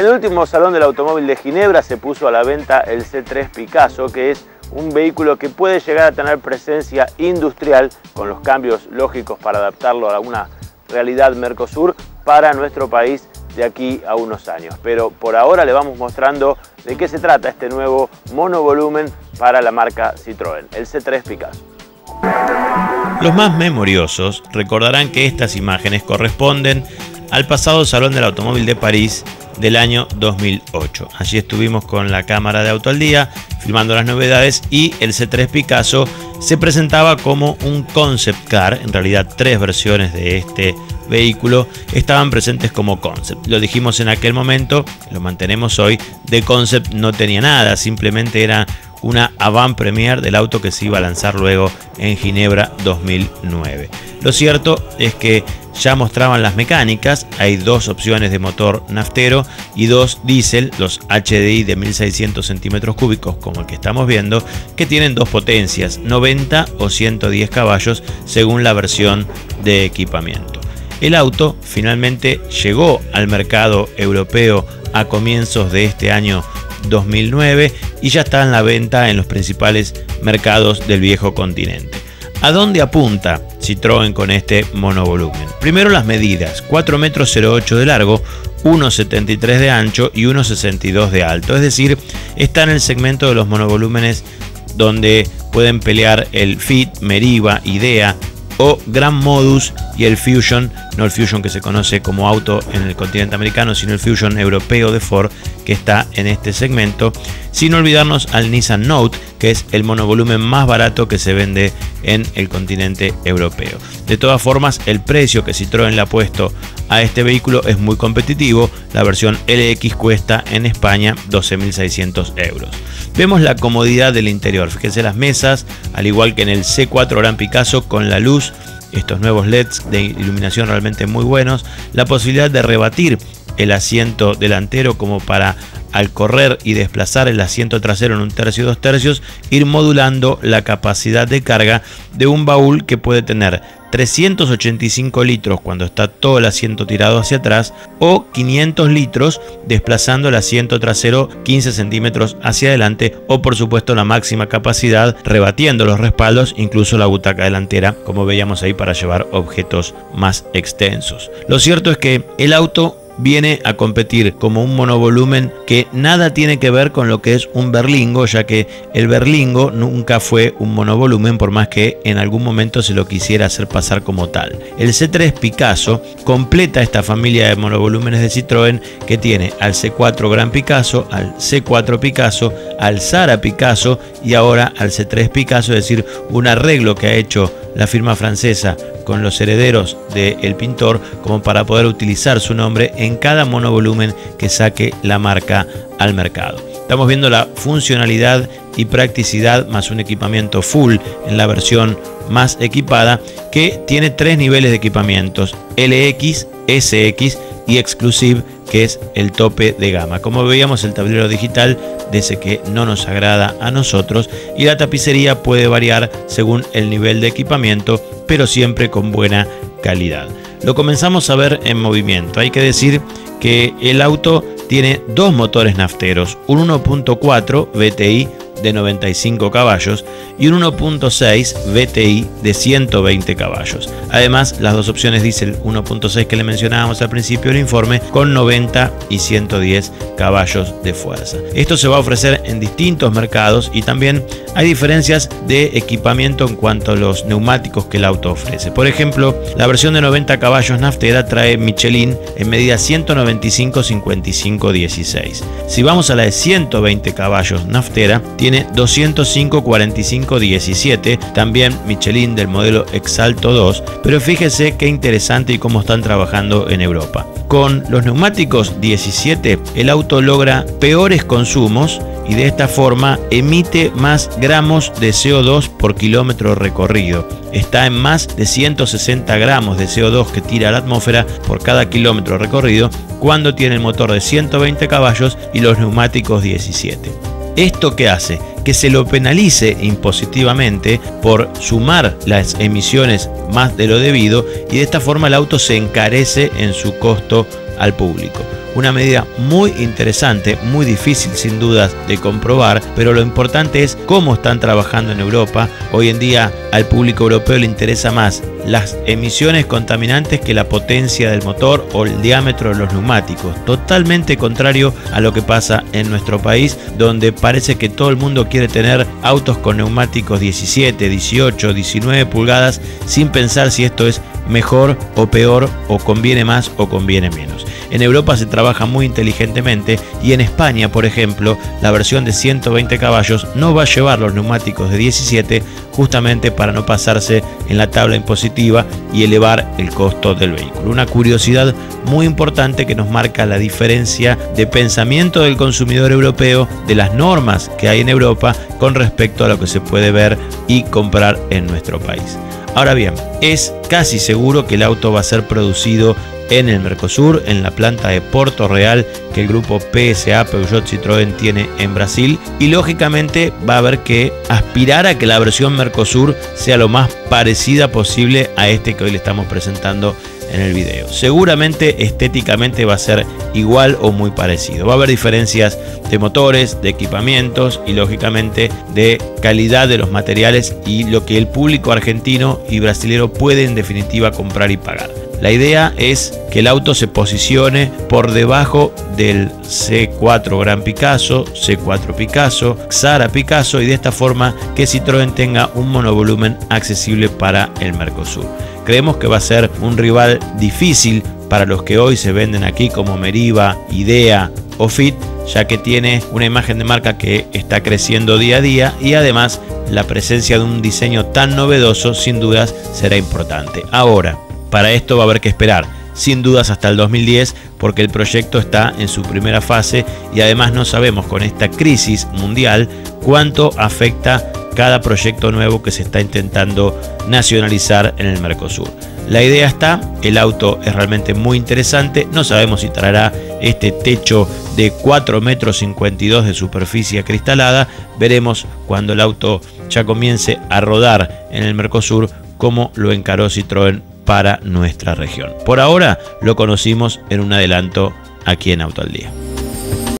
En el último Salón del Automóvil de Ginebra se puso a la venta el C3 Picasso, que es un vehículo que puede llegar a tener presencia industrial con los cambios lógicos para adaptarlo a una realidad Mercosur para nuestro país de aquí a unos años. Pero por ahora le vamos mostrando de qué se trata este nuevo monovolumen para la marca Citroën, el C3 Picasso. Los más memoriosos recordarán que estas imágenes corresponden al pasado Salón del Automóvil de París del año 2008. Allí estuvimos con la cámara de Auto al Día filmando las novedades y el C3 Picasso se presentaba como un concept car. En realidad, tres versiones de este vehículo estaban presentes como concept. Lo dijimos en aquel momento, lo mantenemos hoy. De concept no tenía nada, simplemente era una avant-première del auto que se iba a lanzar luego en Ginebra 2009. Lo cierto es que ya mostraban las mecánicas. Hay dos opciones de motor naftero y dos diésel, los HDI de 1600 centímetros cúbicos como el que estamos viendo, que tienen dos potencias, 90 o 110 caballos según la versión de equipamiento. El auto finalmente llegó al mercado europeo a comienzos de este año 2009 y ya está en la venta en los principales mercados del viejo continente. ¿A dónde apunta Citroën con este monovolumen? Primero las medidas, 4,08 metros de largo, 1,73 de ancho y 1,62 de alto. Es decir, está en el segmento de los monovolúmenes donde pueden pelear el Fit, Meriva, Idea o Gran Modus y el Fusion, no el Fusion que se conoce como auto en el continente americano, sino el Fusion europeo de Ford, que está en este segmento, sin olvidarnos al Nissan Note, que es el monovolumen más barato que se vende en el continente europeo. De todas formas, el precio que Citroën le ha puesto a este vehículo es muy competitivo. La versión LX cuesta en España 12.600 euros. Vemos la comodidad del interior, fíjense las mesas, al igual que en el C4 Gran Picasso, con la luz, estos nuevos LEDs de iluminación realmente muy buenos, la posibilidad de rebatir el asiento delantero como para al correr y desplazar el asiento trasero en un tercio y dos tercios, ir modulando la capacidad de carga de un baúl que puede tener 385 litros cuando está todo el asiento tirado hacia atrás o 500 litros desplazando el asiento trasero 15 centímetros hacia adelante, o por supuesto la máxima capacidad rebatiendo los respaldos, incluso la butaca delantera, como veíamos ahí, para llevar objetos más extensos. Lo cierto es que el auto viene a competir como un monovolumen que nada tiene que ver con lo que es un Berlingo, ya que el Berlingo nunca fue un monovolumen, por más que en algún momento se lo quisiera hacer pasar como tal. El C3 Picasso completa esta familia de monovolúmenes de Citroën, que tiene al C4 Gran Picasso, al C4 Picasso, al Xsara Picasso y ahora al C3 Picasso, es decir, un arreglo que ha hecho la firma francesa con los herederos del pintor como para poder utilizar su nombre en cada monovolumen que saque la marca al mercado. Estamos viendo la funcionalidad y practicidad más un equipamiento full en la versión más equipada, que tiene tres niveles de equipamientos: LX, SX y Exclusive, que es el tope de gama. Como veíamos, el tablero digital dice que no nos agrada a nosotros y la tapicería puede variar según el nivel de equipamiento, pero siempre con buena calidad. Lo comenzamos a ver en movimiento. Hay que decir que el auto tiene dos motores nafteros, un 1.4 VTi de 95 caballos y un 1.6 VTi de 120 caballos. Además, las dos opciones diésel 1.6 que le mencionábamos al principio del informe, con 90 y 110 caballos de fuerza. Esto se va a ofrecer en distintos mercados y también hay diferencias de equipamiento en cuanto a los neumáticos que el auto ofrece. Por ejemplo, la versión de 90 caballos naftera trae Michelin en medida 195-55-16. Si vamos a la de 120 caballos naftera, tiene 205-45-17, también Michelin del modelo Exalto 2, pero fíjese qué interesante y cómo están trabajando en Europa. Con los neumáticos 17, el auto logra peores consumos y de esta forma emite más gramos de CO2 por kilómetro recorrido. Está en más de 160 gramos de CO2 que tira a la atmósfera por cada kilómetro recorrido cuando tiene el motor de 120 caballos y los neumáticos 17. ¿Esto qué hace? Que se lo penalice impositivamente por sumar las emisiones más de lo debido, y de esta forma el auto se encarece en su costo al público. Una medida muy interesante, muy difícil sin dudas de comprobar, pero lo importante es cómo están trabajando en Europa. Hoy en día al público europeo le interesa más las emisiones contaminantes que la potencia del motor o el diámetro de los neumáticos, totalmente contrario a lo que pasa en nuestro país, donde parece que todo el mundo quiere tener autos con neumáticos 17, 18, 19 pulgadas sin pensar si esto es mejor o peor, o conviene más o conviene menos. En Europa se trabaja muy inteligentemente y en España, por ejemplo, la versión de 120 caballos no va a llevar los neumáticos de 17 justamente para no pasarse en la tabla impositiva y elevar el costo del vehículo. Una curiosidad muy importante que nos marca la diferencia de pensamiento del consumidor europeo, de las normas que hay en Europa con respecto a lo que se puede ver y comprar en nuestro país. Ahora bien, es casi seguro que el auto va a ser producido en el Mercosur, en la planta de Puerto Real que el grupo PSA Peugeot Citroën tiene en Brasil, y lógicamente va a haber que aspirar a que la versión Mercosur sea lo más parecida posible a este que hoy le estamos presentando en el video. Seguramente estéticamente va a ser igual o muy parecido. Va a haber diferencias de motores, de equipamientos y lógicamente de calidad de los materiales y lo que el público argentino y brasilero puede en definitiva comprar y pagar. La idea es que el auto se posicione por debajo del C4 Gran Picasso, C4 Picasso, Xsara Picasso, y de esta forma que Citroën tenga un monovolumen accesible para el Mercosur. Creemos que va a ser un rival difícil para los que hoy se venden aquí como Meriva, Idea o Fit, ya que tiene una imagen de marca que está creciendo día a día y además la presencia de un diseño tan novedoso sin dudas será importante. Ahora, para esto va a haber que esperar, sin dudas, hasta el 2010, porque el proyecto está en su primera fase y además no sabemos con esta crisis mundial cuánto afecta cada proyecto nuevo que se está intentando nacionalizar en el Mercosur. La idea está, el auto es realmente muy interesante, no sabemos si traerá este techo de 4,52 metros de superficie acristalada, veremos cuando el auto ya comience a rodar en el Mercosur cómo lo encaró Citroën para nuestra región. Por ahora lo conocimos en un adelanto aquí en Auto al Día.